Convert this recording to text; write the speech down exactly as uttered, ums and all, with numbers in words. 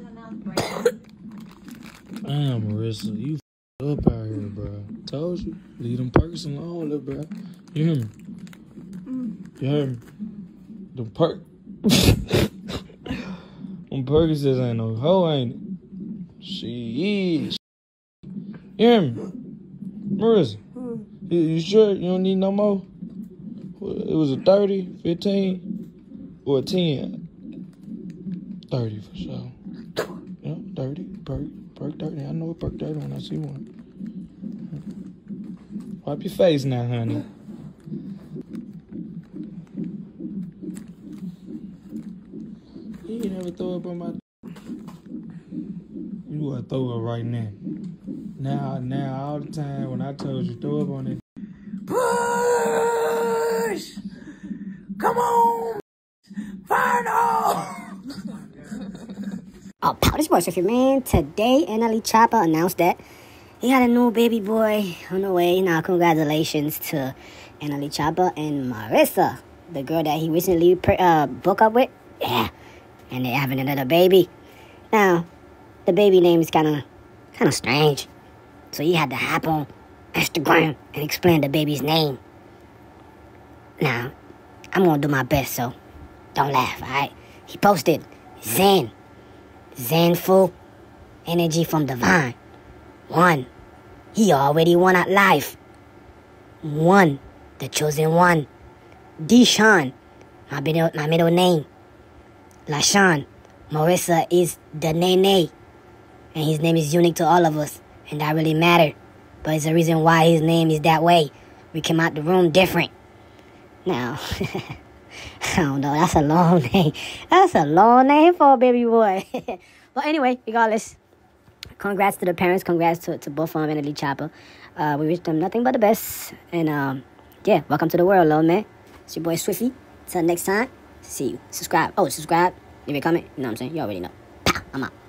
Damn, Marissa, you f***ed up out here, bro. Told you. Leave them perks alone, little bro. You hear me? Mm. You hear me? Them perk... them Percocets ain't no hoe, ain't it? She is. You hear me? Marissa, mm. you, you sure you don't need no more? It was a thirty, fifteen, or a ten? thirty for sure. Yeah, thirty, perk, perk thirty. I know a perk thirty when I see one. Wipe your face now, honey. You can never throw up on my... You want to throw up right now. Now, now, all the time when I told you, throw up on it. Push! Come on! Final! Oh, pow, this boy's with your man. Today, N L E Choppa announced that he had a new baby boy on the way. Now, congratulations to N L E Choppa and Marissa, the girl that he recently uh, broke up with. Yeah, and they're having another baby. Now, the baby name is kind of kind of strange, so he had to hop on Instagram and explain the baby's name. Now, I'm going to do my best, so don't laugh, all right? He posted Zen. Zenful Energy from Divine. One, he already won at life. One, the chosen one. Dishan, my middle, my middle name. LaShan, Marissa is Da'Nae. And his name is unique to all of us. And that really matter. But it's the reason why his name is that way. We came out the room different. Now, I don't know, that's a long name. That's a long name for a baby boy. But anyway, regardless, congrats to the parents. Congrats to, to both of them and N L E Choppa. Uh, we wish them nothing but the best. And um, yeah, welcome to the world, little man. It's your boy, Swifty. Till next time, see you. Subscribe. Oh, subscribe. Leave a comment. You know what I'm saying? You already know. I'm out.